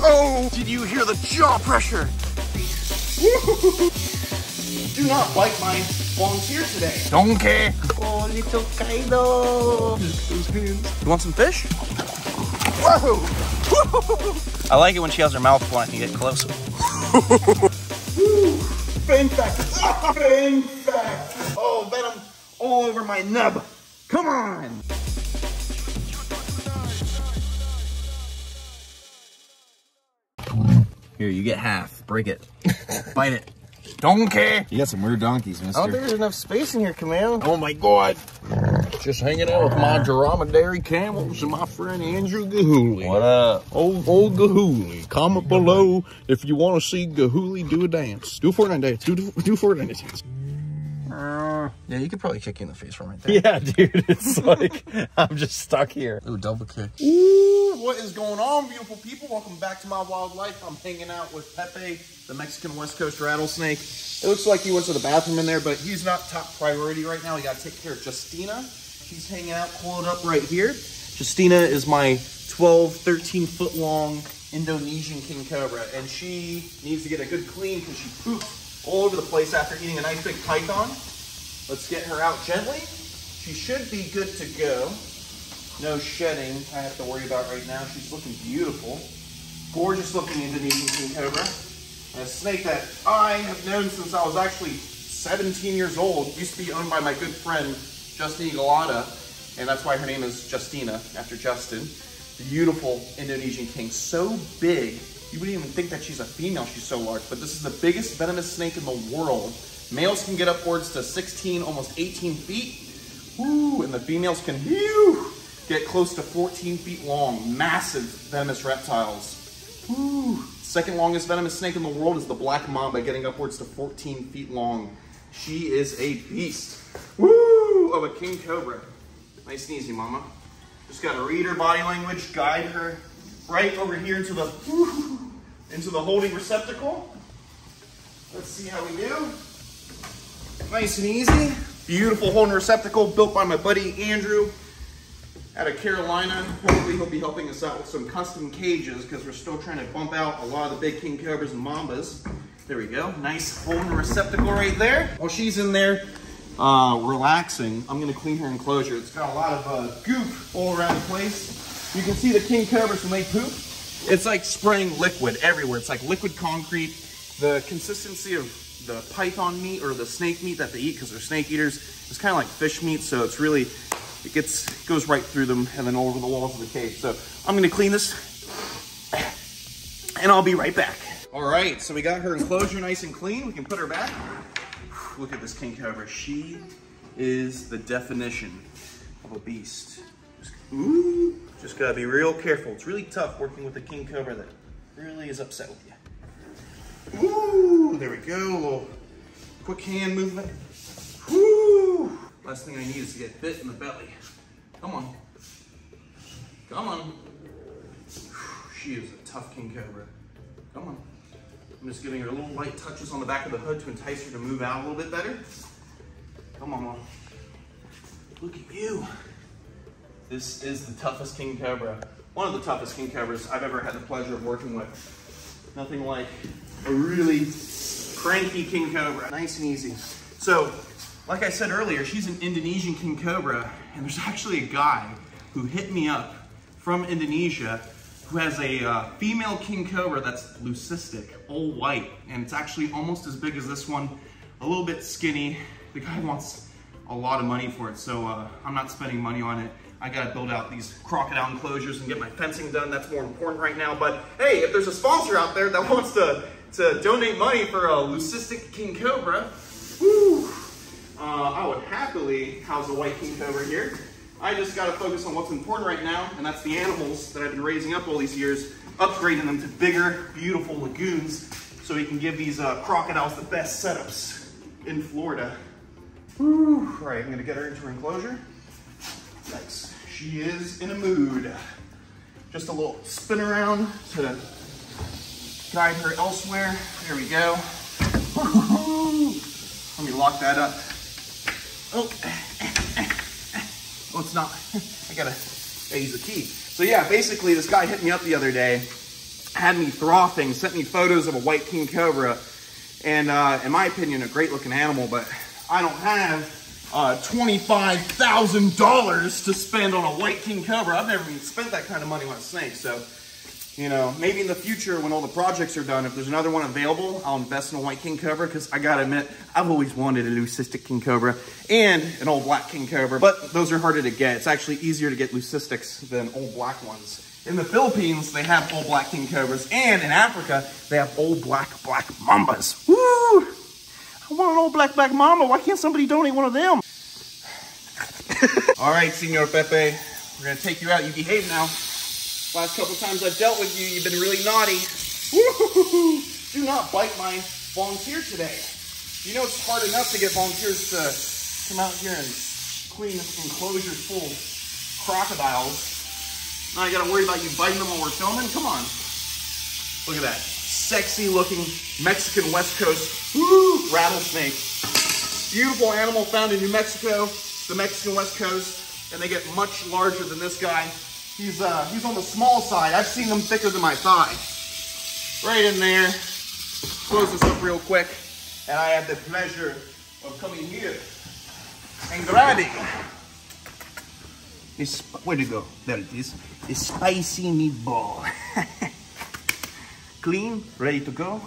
Oh! Did you hear the jaw pressure? Do not like my volunteer today. Donkey! Oh, little Kaido! Those hands. You want some fish? Whoa! I like it when she has her mouth full and I can get close. Bang fact! Ah, bang fact! Oh, venom all over my nub! Come on! Here, you get half. Break it. Bite it. Donkey! You got some weird donkeys, mister. I don't think there's enough space in here, Camille. Oh my god. Just hanging out with my dromedary camels and my friend Andrew Gaghouli. What up? Old Gaghouli. Comment below if you want to see Gaghouli do a dance. Do a Fortnite dance. Do a Fortnite dance. Yeah, you could probably kick you in the face from right there. Yeah, dude. It's like, I'm just stuck here. Ooh, double kick. Ooh, what is going on, beautiful people? Welcome back to my wild life. I'm hanging out with Pepe, the Mexican West Coast rattlesnake. It looks like he went to the bathroom in there, but he's not top priority right now. We gotta take care of Justina. She's hanging out, coiled up right here. Justina is my 12, 13 foot long Indonesian king cobra, and she needs to get a good clean because she pooped all over the place after eating a nice big python. Let's get her out gently. She should be good to go. No shedding I have to worry about right now. She's looking beautiful. Gorgeous looking Indonesian king cobra. And a snake that I have known since I was actually 17 years old. Used to be owned by my good friend, Justin Galata. And that's why her name is Justina, after Justin. Beautiful Indonesian king, so big. You wouldn't even think that she's a female, she's so large, but this is the biggest venomous snake in the world. Males can get upwards to 16, almost 18 feet. Woo, and the females can get close to 14 feet long. Massive venomous reptiles. Woo. Second longest venomous snake in the world is the black mamba, getting upwards to 14 feet long. She is a beast. Woo, of a king cobra. Nice and easy, mama. Just gotta read her body language, guide her right over here into the, into the holding receptacle. Let's see how we do. Nice and easy. Beautiful holding receptacle built by my buddy Andrew out of Carolina. Hopefully he'll be helping us out with some custom cages because we're still trying to bump out a lot of the big king cobras and mambas. There we go. Nice holding receptacle right there. While she's in there relaxing, I'm going to clean her enclosure. It's got a lot of goop all around the place. You can see the king cobras when they poop. It's like spraying liquid everywhere. It's like liquid concrete. The consistency of the python meat or the snake meat that they eat, because they're snake eaters, it's kind of like fish meat, so it's really, it goes right through them and then over the walls of the cage. So I'm gonna clean this and I'll be right back. All right, so we got her enclosure nice and clean. We can put her back. Look at this king cobra. She is the definition of a beast. Just gotta be real careful. It's really tough working with a king cobra that really is upset with you. Ooh, there we go, a little quick hand movement. Woo! Last thing I need is to get bit in the belly. Come on. Come on. She is a tough king cobra. Come on. I'm just giving her little light touches on the back of the hood to entice her to move out a little bit better. Come on, Mom. Look at you. This is the toughest king cobra. One of the toughest king cobras I've ever had the pleasure of working with. Nothing like a really cranky king cobra. Nice and easy. So, like I said earlier, she's an Indonesian king cobra, and there's actually a guy who hit me up from Indonesia who has a female king cobra that's leucistic, all white, and it's actually almost as big as this one, a little bit skinny. The guy wants a lot of money for it, so I'm not spending money on it. I gotta build out these crocodile enclosures and get my fencing done. That's more important right now. But hey, if there's a sponsor out there that wants to donate money for a leucistic king cobra, woo, I would happily house a white king cobra here. I just gotta focus on what's important right now, and that's the animals that I've been raising up all these years, upgrading them to bigger, beautiful lagoons so we can give these crocodiles the best setups in Florida. Woo. All right, I'm gonna get her into her enclosure. Nice. She is in a mood. Just a little spin around to guide her elsewhere. There we go. Let me lock that up. Oh, oh, it's not. I gotta use the key. So yeah, basically this guy hit me up the other day, had me frothing, sent me photos of a white king cobra, and in my opinion, a great looking animal, but I don't have $25,000 to spend on a white king cobra. I've never even spent that kind of money on a snake. So, you know, maybe in the future when all the projects are done, if there's another one available, I'll invest in a white king cobra, because I gotta admit, I've always wanted a leucistic king cobra and an old black king cobra, but those are harder to get. It's actually easier to get leucistics than old black ones. In the Philippines, they have old black king cobras, and in Africa, they have old black mambas. Woo! I want an old black mama. Why can't somebody donate one of them? All right, Senor Pepe, we're gonna take you out. You behave now. Last couple times I've dealt with you, you've been really naughty. Woo-hoo-hoo-hoo. Do not bite my volunteer today. You know it's hard enough to get volunteers to come out here and clean enclosures full of crocodiles. Now I gotta worry about you biting them while we're filming? Come on. Look at that. Sexy looking Mexican West Coast rattlesnake. Beautiful animal found in New Mexico, the Mexican West Coast, and they get much larger than this guy. He's on the small side. I've seen them thicker than my thigh. Right in there. Close this up real quick. And I had the pleasure of coming here and grabbing. Where'd it go? There it is. A spicy meatball. Clean, ready to go.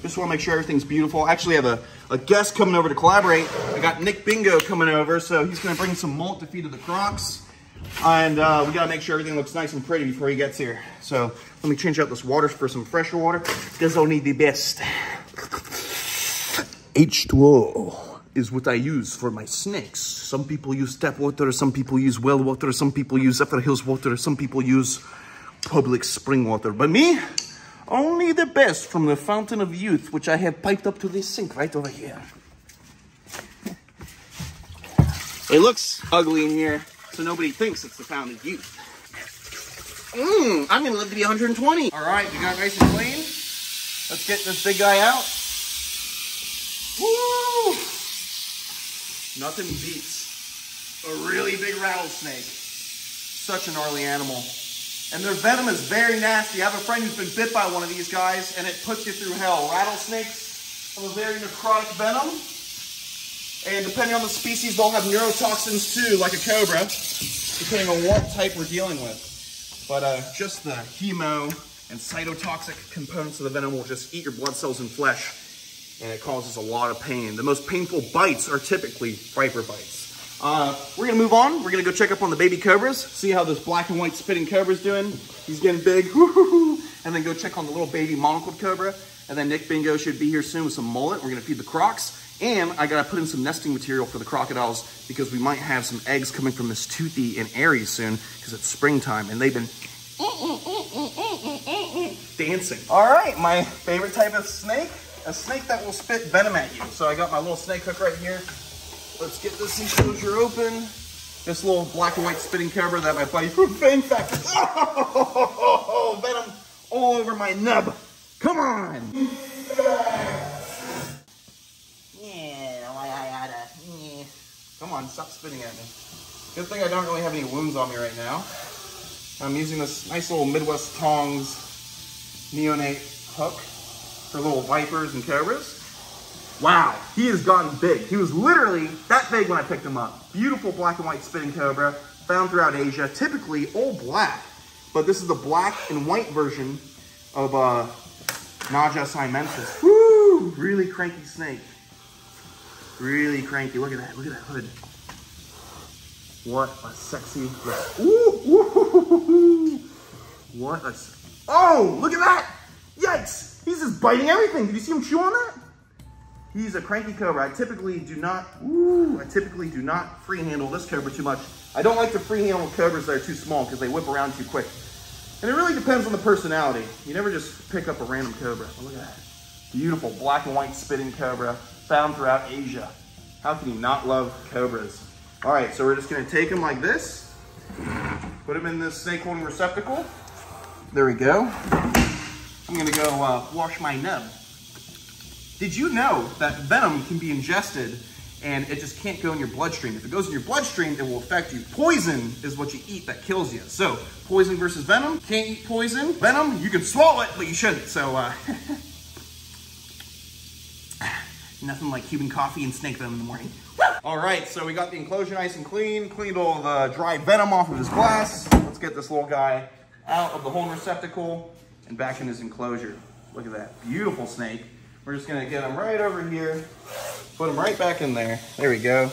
Just want to make sure everything's beautiful. I actually have a guest coming over to collaborate. I got Nick Bingo coming over, so he's going to bring some mulch to feed to the crocs. And we got to make sure everything looks nice and pretty before he gets here. So let me change out this water for some fresher water. This only the best. H2O is what I use for my snakes. Some people use tap water, some people use well water, some people use Upper Hills water, some people use public spring water. But me, only the best from the fountain of youth, which I have piped up to this sink right over here. It looks ugly in here, so nobody thinks it's the fountain of youth. I'm gonna live to be 120. All right, we got nice and clean. Let's get this big guy out. Woo! Nothing beats a really big rattlesnake. Such a gnarly animal. And their venom is very nasty. I have a friend who's been bit by one of these guys, and it puts you through hell. Rattlesnakes have a very necrotic venom. And depending on the species, they'll have neurotoxins too, like a cobra, depending on what type we're dealing with. But just the hemo and cytotoxic components of the venom will just eat your blood cells and flesh, and it causes a lot of pain. The most painful bites are typically viper bites. We're gonna move on. We're gonna go check up on the baby cobras, see how this black and white spitting cobra's doing. He's getting big, and then go check on the little baby monocled cobra. And then Nick Bingo should be here soon with some mullet. We're gonna feed the crocs. And I gotta put in some nesting material for the crocodiles, because we might have some eggs coming from this toothy and Aries soon, because it's springtime and they've been dancing. All right, my favorite type of snake, a snake that will spit venom at you. So I got my little snake hook right here. Let's get this enclosure open. This little black and white spitting cobra that my buddy from Fang Factor. Oh, venom all over my nub. Come on. Come on, stop spitting at me. Good thing I don't really have any wounds on me right now. I'm using this nice little Midwest Tongs neonate hook for little vipers and cobras. Wow, he has gotten big. He was literally that big when I picked him up. Beautiful black and white spitting cobra, found throughout Asia, typically all black. But this is the black and white version of Naja siamensis. Woo, really cranky snake. Really cranky. Look at that. Look at that hood. What a sexy look. Ooh. What a... Oh, look at that. Yikes. He's just biting everything. Did you see him chew on that? He's a cranky cobra. I typically do not free handle this cobra too much. I don't like to free handle cobras that are too small, because they whip around too quick. And it really depends on the personality. You never just pick up a random cobra. Oh, look at that. Beautiful black and white spitting cobra, found throughout Asia. How can you not love cobras? All right, so we're just gonna take him like this, put him in this snake holding receptacle. There we go. I'm gonna go wash my nub. Did you know that venom can be ingested and it just can't go in your bloodstream? If it goes in your bloodstream, it will affect you. Poison is what you eat that kills you. So poison versus venom, can't eat poison. Venom, you can swallow it, but you shouldn't, so. Nothing like Cuban coffee and snake venom in the morning. Woo! All right, so we got the enclosure nice and clean, cleaned all the dry venom off of his glass. Let's get this little guy out of the whole receptacle and back in his enclosure. Look at that beautiful snake. We're just gonna get him right over here, put him right back in there. There we go.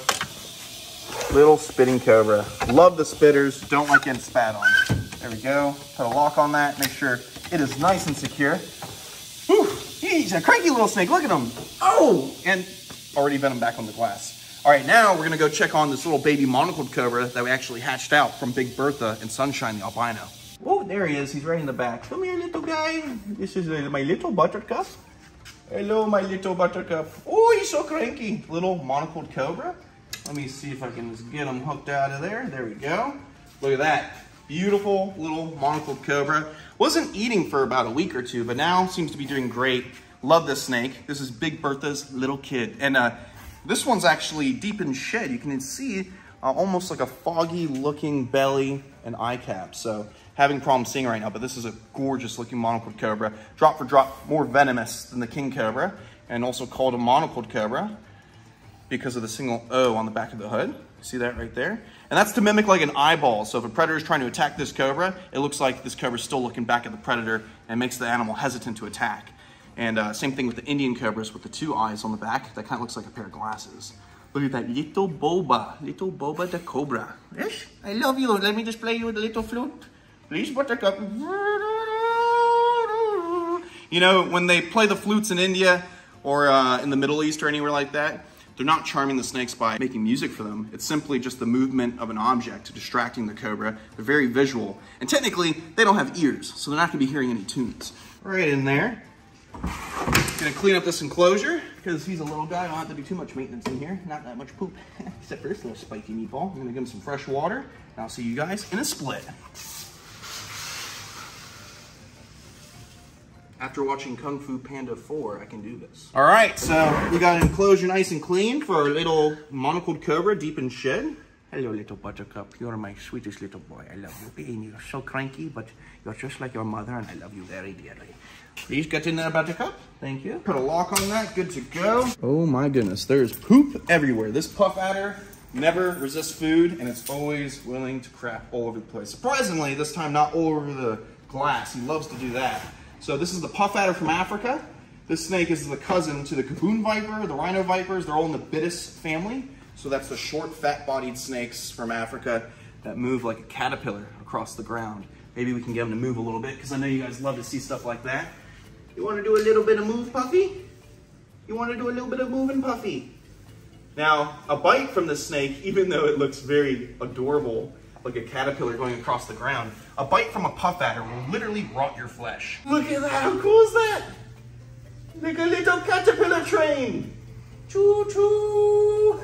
Little spitting cobra. Love the spitters, don't like getting spat on. There we go, put a lock on that, make sure it is nice and secure. Whew, he's a cranky little snake, look at him. Oh, and already venom back on the glass. All right, now we're gonna go check on this little baby monocled cobra that we actually hatched out from Big Bertha and Sunshine the albino. Oh, there he is, he's right in the back. Come here, little guy. This is my little buttercup. Hello, my little buttercup. Oh, he's so cranky. Little monocled cobra. Let me see if I can just get him hooked out of there. There we go. Look at that. Beautiful little monocled cobra. Wasn't eating for about a week or two, but now seems to be doing great. Love this snake. This is Big Bertha's little kid. And this one's actually deep in shed. You can see almost like a foggy looking belly and eye cap. So having problems seeing right now, but this is a gorgeous looking monocled cobra. Drop for drop, more venomous than the king cobra, and also called a monocled cobra because of the single O on the back of the hood. See that right there? And that's to mimic like an eyeball. So if a predator is trying to attack this cobra, it looks like this cobra is still looking back at the predator and makes the animal hesitant to attack. And same thing with the Indian cobras with the two eyes on the back. That kind of looks like a pair of glasses. Look at that little boba the cobra. Yes, I love you. Let me just play you with a little flute. Please, buttercup. You know, when they play the flutes in India or in the Middle East or anywhere like that, they're not charming the snakes by making music for them. It's simply just the movement of an object distracting the cobra. They're very visual. And technically, they don't have ears, so they're not gonna be hearing any tunes. Right in there. Gonna clean up this enclosure because he's a little guy. I don't have to do too much maintenance in here. Not that much poop, except for this little spiky meatball. I'm gonna give him some fresh water, and I'll see you guys in a split. After watching Kung Fu Panda 4, I can do this. All right, so we got an enclosure nice and clean for our little monocled cobra deep in shed. Hello, little buttercup. You're my sweetest little boy. I love you. And you're so cranky, but you're just like your mother, and I love you very dearly. Please get in there, buttercup. Thank you. Put a lock on that, good to go. Oh my goodness, there's poop everywhere. This puff adder never resists food, and it's always willing to crap all over the place. Surprisingly, this time not all over the glass. He loves to do that. So this is the puff adder from Africa. This snake is the cousin to the Caboon viper, the rhino vipers. They're all in the Bittus family. So that's the short, fat-bodied snakes from Africa that move like a caterpillar across the ground. Maybe we can get them to move a little bit because I know you guys love to see stuff like that. You want to do a little bit of move, Puffy? You want to do a little bit of moving, Puffy? Now, a bite from the snake, even though it looks very adorable, like a caterpillar going across the ground, a bite from a puff adder will literally rot your flesh. Look at that, how cool is that? Like a little caterpillar train. Choo-choo.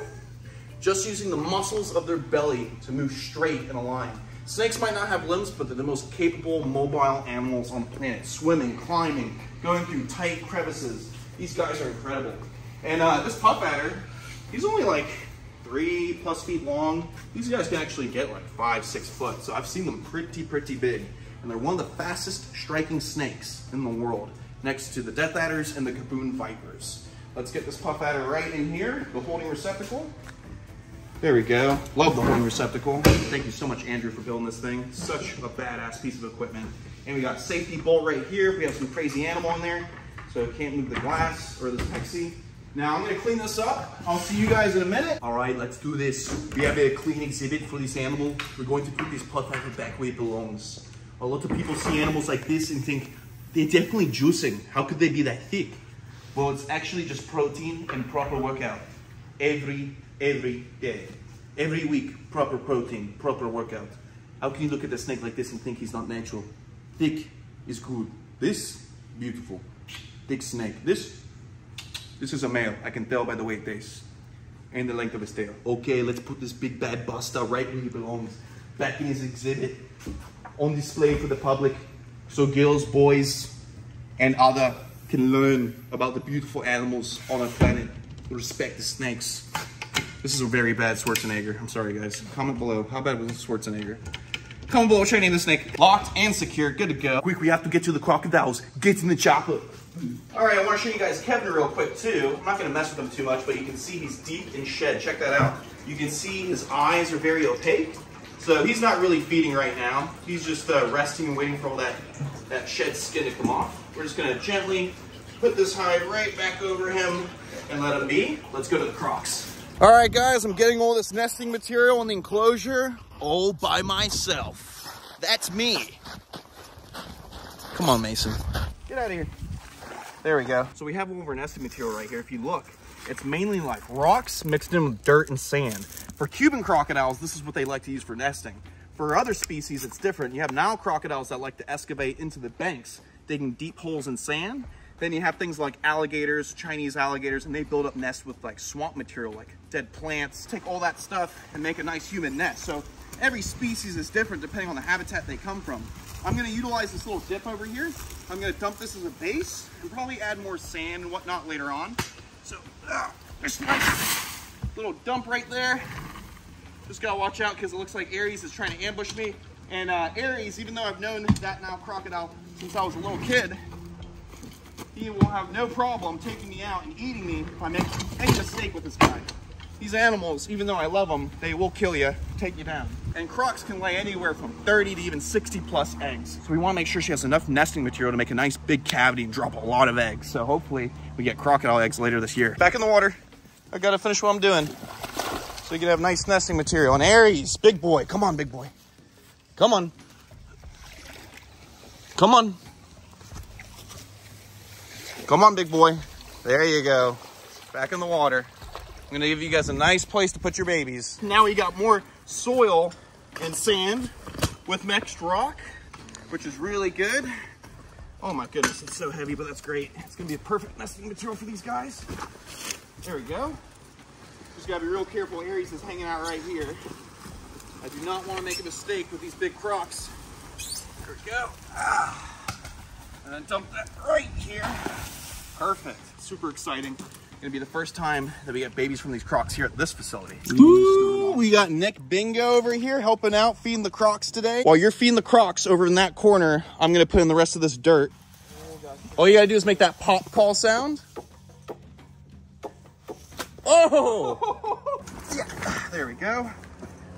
Just using the muscles of their belly to move straight in a line. Snakes might not have limbs, but they're the most capable mobile animals on the planet. Swimming, climbing, going through tight crevices. These guys are incredible. And this puff adder, he's only like 3+ feet long. These guys can actually get like 5, 6 foot. So I've seen them pretty big. And they're one of the fastest striking snakes in the world, next to the death adders and the Caboon vipers. Let's get this puff adder right in here, the holding receptacle. There we go. Love the holding receptacle. Thank you so much, Andrew, for building this thing. Such a badass piece of equipment. And we got safety bolt right here if we have some crazy animal in there. So it can't move the glass or the pexi. Now I'm gonna clean this up. I'll see you guys in a minute. All right, let's do this. We have a clean exhibit for this animal. We're going to put this puff adder back where it belongs. A lot of people see animals like this and think, they're definitely juicing. How could they be that thick? Well, it's actually just protein and proper workout. Every day, every week, proper protein, proper workout. How can you look at a snake like this and think he's not natural? Thick is good. This, beautiful. Thick snake. This is a male. I can tell by the way it tastes and the length of his tail. Okay, let's put this big bad buster right where he belongs, back in his exhibit, on display for the public. So girls, boys, and others can learn about the beautiful animals on our planet. Respect the snakes. This is a very bad Schwarzenegger. I'm sorry, guys. Comment below. How bad was Schwarzenegger? Comment below. Should I name the snake? Locked and secure. Good to go. Quick, we have to get to the crocodiles. Get in the chopper. All right, I want to show you guys Kevin real quick, too. I'm not going to mess with him too much, but you can see he's deep in shed. Check that out. You can see his eyes are very opaque. So he's not really feeding right now. He's just resting and waiting for all that shed skin to come off. We're just going to gently put this hide right back over him and let him be. Let's go to the crocs. All right, guys, I'm getting all this nesting material in the enclosure all by myself. That's me. Come on, Mason. Get out of here. There we go. So we have all of our nesting material right here. If you look, it's mainly like rocks mixed in with dirt and sand. For Cuban crocodiles, this is what they like to use for nesting. For other species, it's different. You have Nile crocodiles that like to excavate into the banks, digging deep holes in sand. Then you have things like alligators, Chinese alligators, and they build up nests with like swamp material, like dead plants. Take all that stuff and make a nice human nest. So every species is different depending on the habitat they come from. I'm gonna utilize this little dip over here. I'm gonna dump this as a base and probably add more sand and whatnot later on. So there's a nice little dump right there. Just gotta watch out because it looks like Aries is trying to ambush me. And Aries, even though I've known that Nile crocodile since I was a little kid, he will have no problem taking me out and eating me if I make any mistake with this guy. These animals, even though I love them, they will kill you, take you down. And crocs can lay anywhere from 30 to even 60 plus eggs. So we want to make sure she has enough nesting material to make a nice big cavity and drop a lot of eggs. So hopefully we get crocodile eggs later this year. Back in the water. I gotta finish what I'm doing so we can have nice nesting material. And Aries, big boy, come on, big boy. Come on. Come on. Come on, big boy. There you go. Back in the water. I'm gonna give you guys a nice place to put your babies. Now we got more soil and sand with mixed rock, which is really good. Oh my goodness, it's so heavy, but that's great. It's gonna be a perfect nesting material for these guys. There we go. Just gotta be real careful. Aries is hanging out right here. I do not wanna make a mistake with these big crocs. There we go. And then dump that right here. Perfect, super exciting. Gonna be the first time that we get babies from these crocs here at this facility. Ooh, we got Nick Bingo over here helping out, feeding the crocs today. While you're feeding the crocs over in that corner, I'm gonna put in the rest of this dirt. Oh, gotcha. All you gotta do is make that pop call sound. Oh! Yeah, there we go.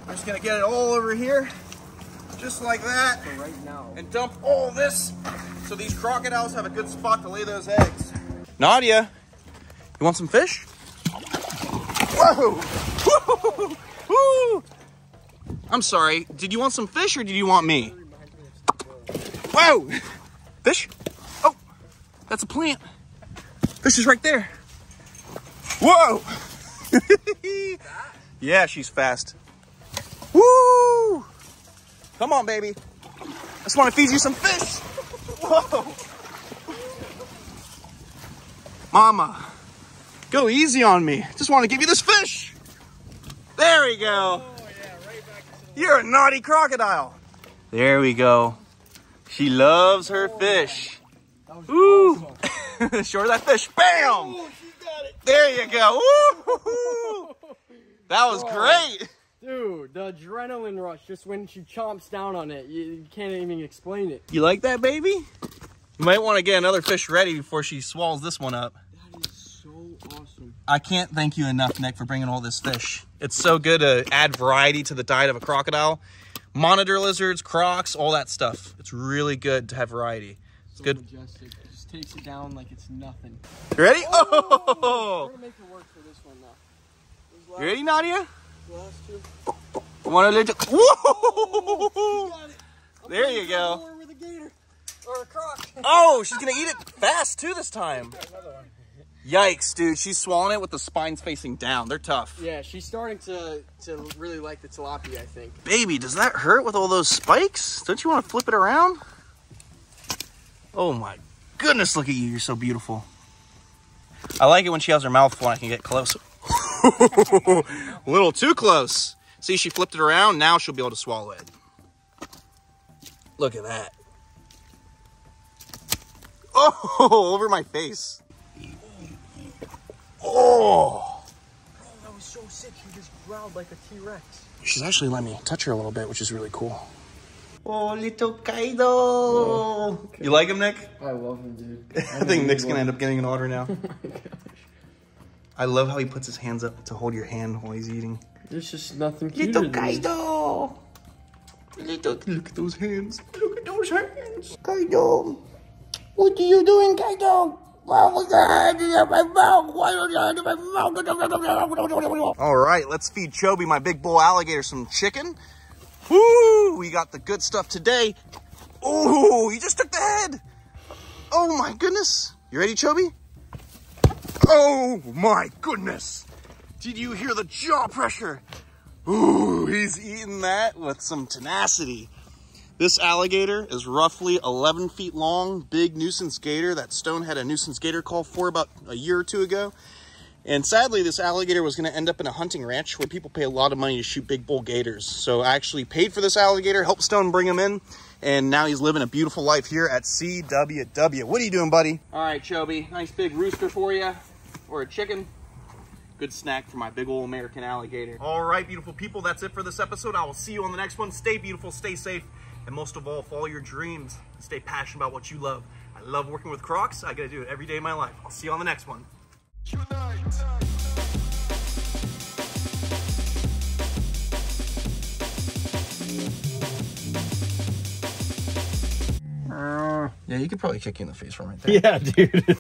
I'm just gonna get it all over here, just like that. So right now. And dump all this so these crocodiles have a good spot to lay those eggs. Nadia. You want some fish? Whoa! Woo! Woo! I'm sorry. Did you want some fish or did you want me? Whoa! Fish? Oh, that's a plant. Fish is right there. Whoa! Yeah, she's fast. Woo! Come on, baby. I just want to feed you some fish. Whoa! Mama. Go easy on me. Just want to give you this fish. There we go. Oh, yeah, right back to You're a naughty crocodile. There we go. She loves her fish. That Ooh. Awesome. Short of that fish. Bam. Ooh, she got it. There you go. Woo. That was great. Dude, the adrenaline rush just when she chomps down on it. You can't even explain it. You like that, baby? You might want to get another fish ready before she swallows this one up. Awesome. I can't thank you enough, Nick, for bringing all this fish. It's so good to add variety to the diet of a crocodile. Monitor lizards, crocs, all that stuff. It's really good to have variety. It's so good. Majestic. It just takes it down like it's nothing. You ready? Oh! We're gonna make it work for this one now. You ready, Nadia? Last two. One little... Whoa! Oh, got it. There you go. With a gator or a croc. Oh, she's gonna eat it fast too this time. Another one. Yikes, dude. She's swallowing it with the spines facing down. They're tough. Yeah, she's starting to really like the tilapia, I think. Baby, does that hurt with all those spikes? Don't you want to flip it around? Oh, my goodness. Look at you. You're so beautiful. I like it when she has her mouth full and I can get close. A little too close. See, she flipped it around. Now she'll be able to swallow it. Look at that. Oh, over my face. Oh. Oh, that was so sick. She just growled like a T-Rex. She's actually let me touch her a little bit, which is really cool. Oh, little Kaido. Oh, okay. You like him, Nick? I love him, dude. I think Nick's going to end up getting an otter now. Oh my gosh. I love how he puts his hands up to hold your hand while he's eating. There's just nothing cuter. Little Kaido. Look at those hands. Look at those hands. Kaido. What are you doing, Kaido? All right, let's feed Chobi, my big bull alligator, some chicken. Woo, we got the good stuff today. Oh, he just took the head. Oh my goodness. You ready, Chobi? Oh my goodness. Did you hear the jaw pressure? Ooh, he's eating that with some tenacity. This alligator is roughly 11 feet long, big nuisance gator. That Stone had a nuisance gator call for about a year or two ago. And sadly, this alligator was gonna end up in a hunting ranch where people pay a lot of money to shoot big bull gators. So I actually paid for this alligator, helped Stone bring him in, and now he's living a beautiful life here at CWW. What are you doing, buddy? All right, Chobi, nice big rooster for you, or a chicken. Good snack for my big old American alligator. All right, beautiful people, that's it for this episode. I will see you on the next one. Stay beautiful, stay safe. And most of all, follow your dreams and stay passionate about what you love. I love working with Crocs. I gotta do it every day of my life. I'll see you on the next one. Unite. Yeah, you could probably kick you in the face from right there. Yeah, dude.